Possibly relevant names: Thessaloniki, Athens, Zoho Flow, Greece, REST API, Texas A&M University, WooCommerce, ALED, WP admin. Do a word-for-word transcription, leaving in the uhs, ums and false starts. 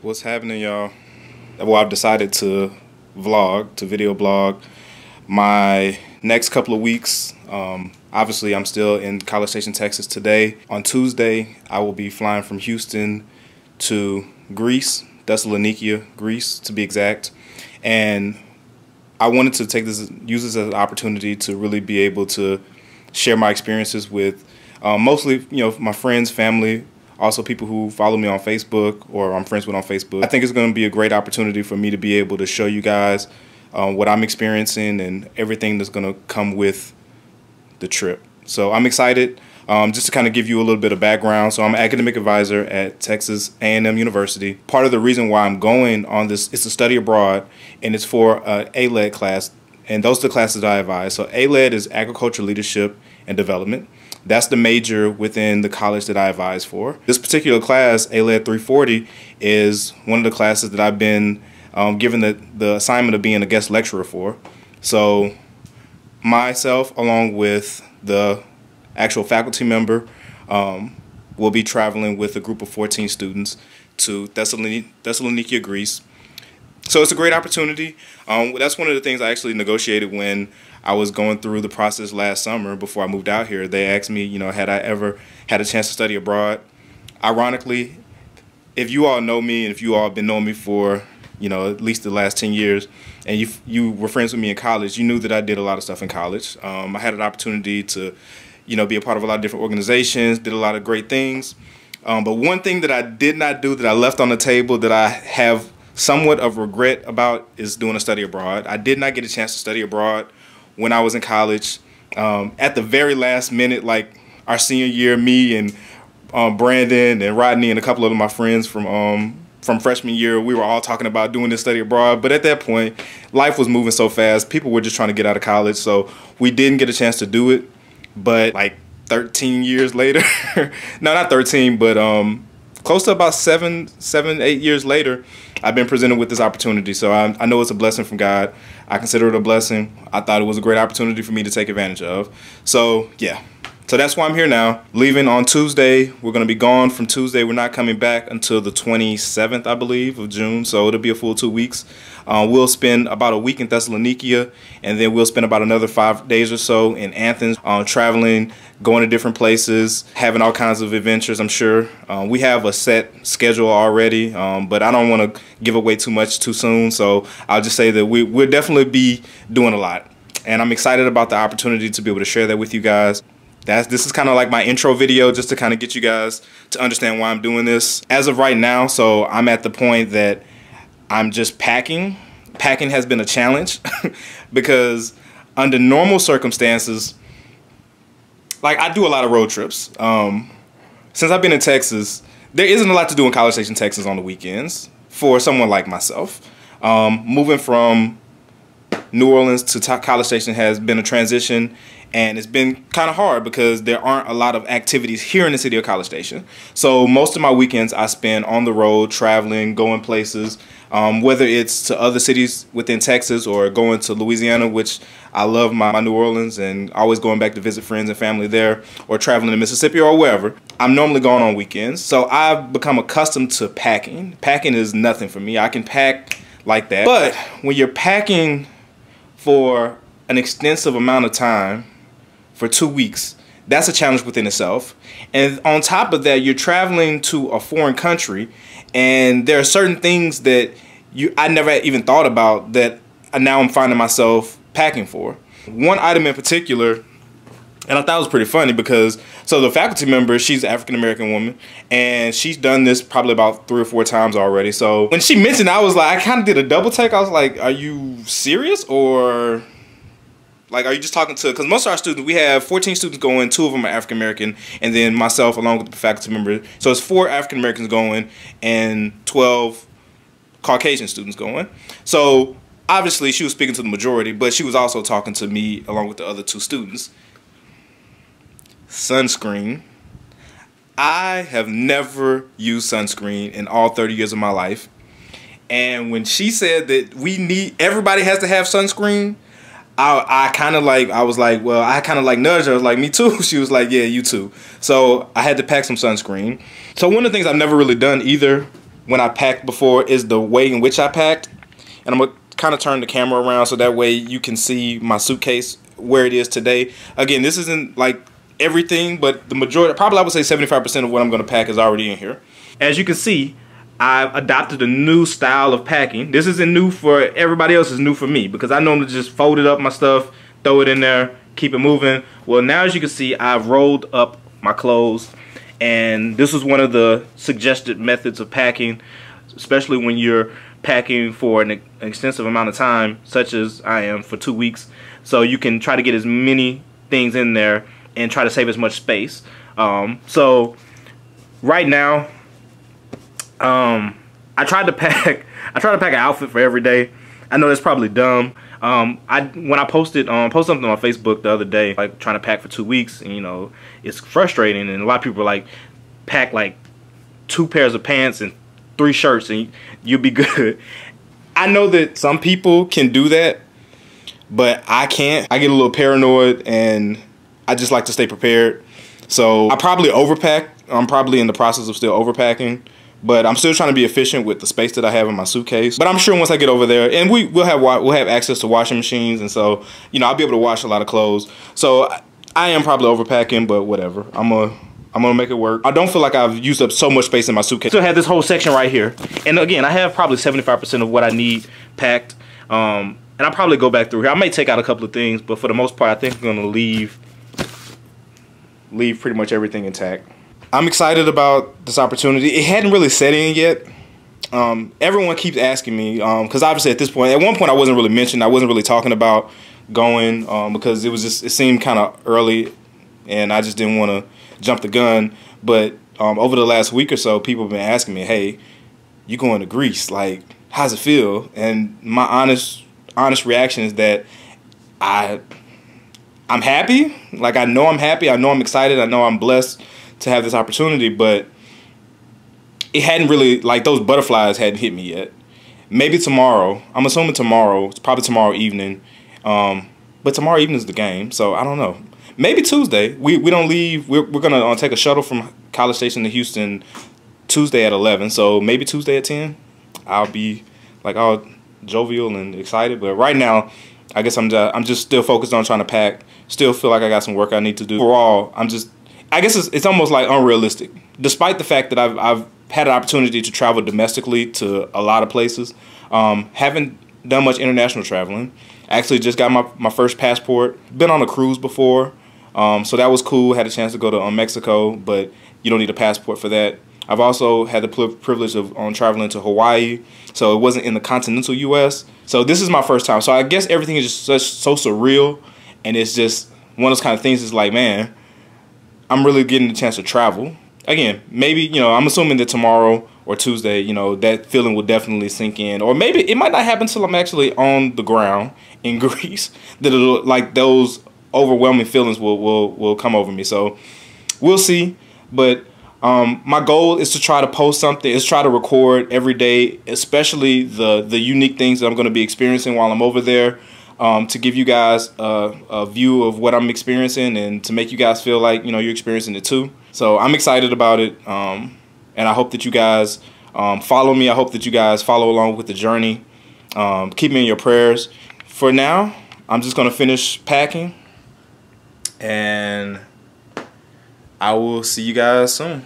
What's happening, y'all? Well, I've decided to vlog, to video blog my next couple of weeks. Um, obviously, I'm still in College Station, Texas today. On Tuesday, I will be flying from Houston to Greece, Thessaloniki, Greece to be exact. And I wanted to take this, use this as an opportunity to really be able to share my experiences with uh, mostly, you know, my friends, family, also people who follow me on Facebook or I'm friends with on Facebook. I think it's going to be a great opportunity for me to be able to show you guys uh, what I'm experiencing and everything that's going to come with the trip. So I'm excited. Um, just to kind of give you a little bit of background, so I'm an academic advisor at Texas A and M University. Part of the reason why I'm going on this is to study abroad, and it's for an A L E D class, and those are the classes that I advise. So A L E D is Agriculture Leadership and Development. That's the major within the college that I advise for. This particular class, A L E D three forty, is one of the classes that I've been um, given the, the assignment of being a guest lecturer for. So myself, along with the actual faculty member, um, will be traveling with a group of fourteen students to Thessaloniki, Thessaloniki, Greece. So it's a great opportunity. Um, that's one of the things I actually negotiated when I was going through the process last summer before I moved out here. They asked me, you know, had I ever had a chance to study abroad? Ironically, if you all know me and if you all have been knowing me for, you know, at least the last ten years, and you, you were friends with me in college, you knew that I did a lot of stuff in college. Um, I had an opportunity to, you know, be a part of a lot of different organizations, did a lot of great things. Um, but one thing that I did not do that I left on the table that I have somewhat of regret about is doing a study abroad. I did not get a chance to study abroad when I was in college. Um, at the very last minute, like our senior year, me and um, Brandon and Rodney and a couple of my friends from um, from freshman year, we were all talking about doing this study abroad. But at that point, life was moving so fast. People were just trying to get out of college. So we didn't get a chance to do it. But like thirteen years later, no, not thirteen, but um, close to about seven, seven, eight years later, I've been presented with this opportunity. So I, I know it's a blessing from God. I consider it a blessing. I thought it was a great opportunity for me to take advantage of. So yeah, so that's why I'm here now. Leaving on Tuesday, we're gonna be gone from Tuesday. We're not coming back until the twenty-seventh, I believe, of June. So it'll be a full two weeks. Uh, we'll spend about a week in Thessaloniki, and then we'll spend about another five days or so in Athens, uh, traveling, going to different places, having all kinds of adventures, I'm sure. Uh, we have a set schedule already, um, but I don't want to give away too much too soon. So I'll just say that we, we'll definitely be doing a lot. And I'm excited about the opportunity to be able to share that with you guys. That's, this is kind of like my intro video just to kind of get you guys to understand why I'm doing this. As of right now, so I'm at the point that I'm just packing. Packing has been a challenge because under normal circumstances, like I do a lot of road trips. Um, since I've been in Texas, there isn't a lot to do in College Station, Texas on the weekends for someone like myself. Um, moving from New Orleans to College Station has been a transition, and it's been kind of hard because there aren't a lot of activities here in the city of College Station. So most of my weekends I spend on the road, traveling, going places, um, whether it's to other cities within Texas or going to Louisiana, which I love my, my New Orleans and always going back to visit friends and family there, or traveling to Mississippi or wherever. I'm normally gone on weekends. So I've become accustomed to packing. Packing is nothing for me. I can pack like that. But when you're packing for an extensive amount of time, for two weeks, that's a challenge within itself. And on top of that, you're traveling to a foreign country, and there are certain things that you I never even thought about that now I'm finding myself packing for. One item in particular, and I thought it was pretty funny because, so the faculty member, she's an African-American woman, and she's done this probably about three or four times already. So when she mentioned, I was like, I kind of did a double take. I was like, are you serious? Or like, are you just talking to, because most of our students, we have fourteen students going, two of them are African-American, and then myself along with the faculty member. So it's four African-Americans going and twelve Caucasian students going. So obviously she was speaking to the majority, but she was also talking to me along with the other two students. Sunscreen. I have never used sunscreen in all thirty years of my life. And when she said that we need, everybody has to have sunscreen, I, I kind of like, I was like, well, I kind of like nudged her. I was like, me too. She was like, yeah, you too. So I had to pack some sunscreen. So one of the things I've never really done either when I packed before is the way in which I packed. And I'm going to kind of turn the camera around so that way you can see my suitcase where it is today. Again, this isn't like everything, but the majority, probably I would say seventy-five percent of what I'm going to pack is already in here. As you can see, I've adopted a new style of packing. This isn't new for everybody else, it's new for me, because I normally just folded up my stuff, throw it in there, keep it moving. Well, now as you can see, I've rolled up my clothes, and this is one of the suggested methods of packing, especially when you're packing for an extensive amount of time, such as I am for two weeks. So you can try to get as many things in there and try to save as much space. Um, so right now, Um, I tried to pack. I tried to pack an outfit for every day. I know that's probably dumb. Um, I when I posted um posted something on Facebook the other day, like trying to pack for two weeks, and you know it's frustrating. And a lot of people like pack like two pairs of pants and three shirts, and you'll be good. I know that some people can do that, but I can't. I get a little paranoid, and I just like to stay prepared. So I probably overpack. I'm probably in the process of still overpacking. But I'm still trying to be efficient with the space that I have in my suitcase. But I'm sure once I get over there, and we will have we'll have access to washing machines, and so you know I'll be able to wash a lot of clothes. So I am probably overpacking, but whatever. I'm a I'm gonna make it work. I don't feel like I've used up so much space in my suitcase. Still have this whole section right here, and again, I have probably seventy-five percent of what I need packed. Um, and I'll probably go back through here. I may take out a couple of things, but for the most part, I think I'm gonna leave leave pretty much everything intact. I'm excited about this opportunity. It hadn't really set in yet. Um, everyone keeps asking me, because um, obviously at this point, at one point I wasn't really mentioned. I wasn't really talking about going um, because it was just it seemed kind of early, and I just didn't want to jump the gun. But um, over the last week or so, people have been asking me, "Hey, you going to Greece? Like, how's it feel?" And my honest, honest reaction is that I, I'm happy. Like, I know I'm happy. I know I'm excited. I know I'm blessed to have this opportunity, but it hadn't really, like those butterflies hadn't hit me yet. Maybe tomorrow, I'm assuming tomorrow, it's probably tomorrow evening, um, but tomorrow evening is the game, so I don't know. Maybe Tuesday, we, we don't leave, we're, we're gonna uh, take a shuttle from College Station to Houston Tuesday at eleven, so maybe Tuesday at ten, I'll be like all jovial and excited, but right now, I guess I'm just, I'm just still focused on trying to pack, still feel like I got some work I need to do. Overall, I'm just, I guess it's, it's almost like unrealistic, despite the fact that I've, I've had an opportunity to travel domestically to a lot of places. Um, haven't done much international traveling. Actually just got my, my first passport. Been on a cruise before, um, so that was cool. Had a chance to go to um, Mexico, but you don't need a passport for that. I've also had the privilege of on traveling to Hawaii, so it wasn't in the continental U S So this is my first time. So I guess everything is just such, so surreal, and it's just one of those kind of things. It's like, man, I'm really getting the chance to travel. Again, maybe, you know, I'm assuming that tomorrow or Tuesday, you know, that feeling will definitely sink in. Or maybe it might not happen until I'm actually on the ground in Greece. That it'll, like those overwhelming feelings will, will, will come over me. So we'll see. But um, my goal is to try to post something, is try to record every day, especially the, the unique things that I'm going to be experiencing while I'm over there. Um, to give you guys a, a view of what I'm experiencing and to make you guys feel like, you know, you're experiencing it too. So I'm excited about it, um, and I hope that you guys um, follow me. I hope that you guys follow along with the journey. Um, keep me in your prayers. For now, I'm just going to finish packing, and I will see you guys soon.